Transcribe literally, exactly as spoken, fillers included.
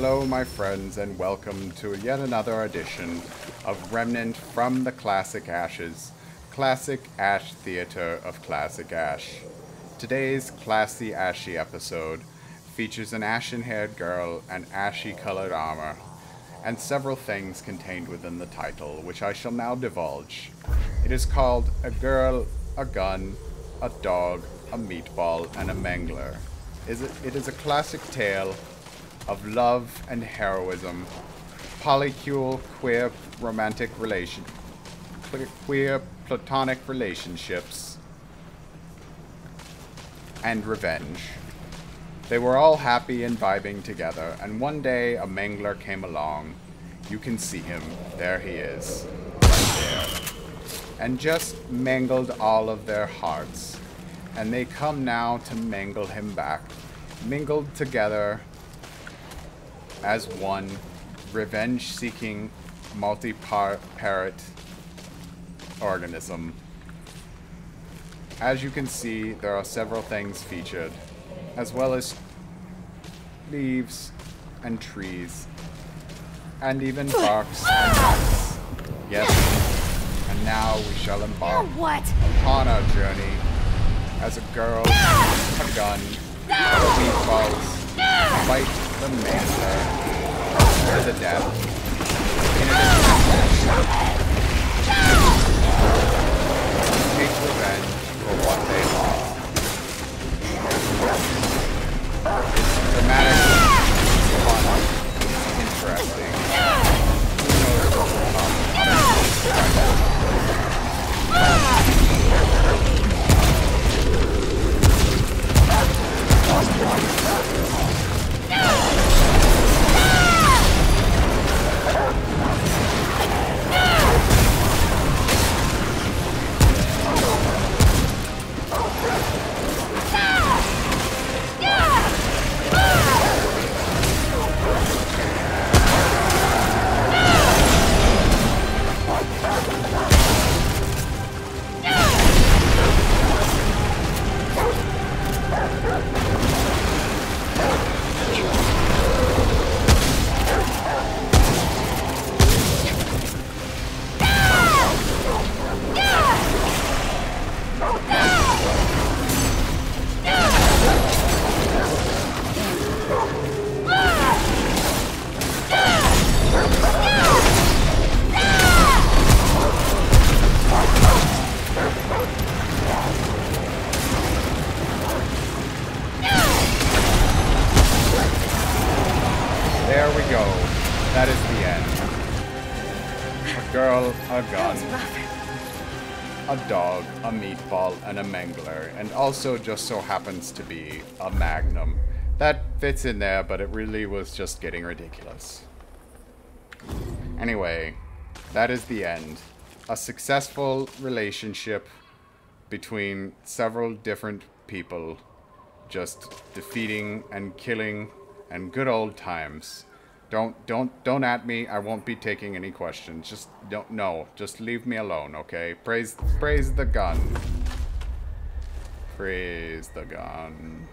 Hello my friends, and welcome to yet another edition of Remnant from the Classic Ashes, Classic Ash Theater of Classic Ash. Today's classy ashy episode features an ashen-haired girl and ashy-colored armor, and several things contained within the title, which I shall now divulge. It is called A Girl, A Gun, A Dog, A Meatball, and a Mangler. It is a classic tale of love and heroism, polycule queer romantic relation, queer platonic relationships, and revenge. They were all happy and vibing together, and one day a Mangler came along. You can see him. There he is, right there. And just mangled all of their hearts. And they come now to mangle him back, mingled together as one revenge-seeking multi-parrot organism. As you can see, there are several things featured, as well as leaves and trees, and even barks and nuts. Yes, and now we shall embark what? upon our journey as a girl, a gun, no! a meatballs, no! fight the Mangler, or the death, in an attempt take revenge for what they lost. It's dramatic, fun, interesting. Who knows what will come out of this. No! And a Mangler, and also just so happens to be a Magnum. That fits in there, but it really was just getting ridiculous. Anyway, that is the end. A successful relationship between several different people, just defeating and killing and good old times. Don't, don't, don't at me. I won't be taking any questions. Just don't, no. Just leave me alone, okay? Praise, praise the gun. Praise the gun.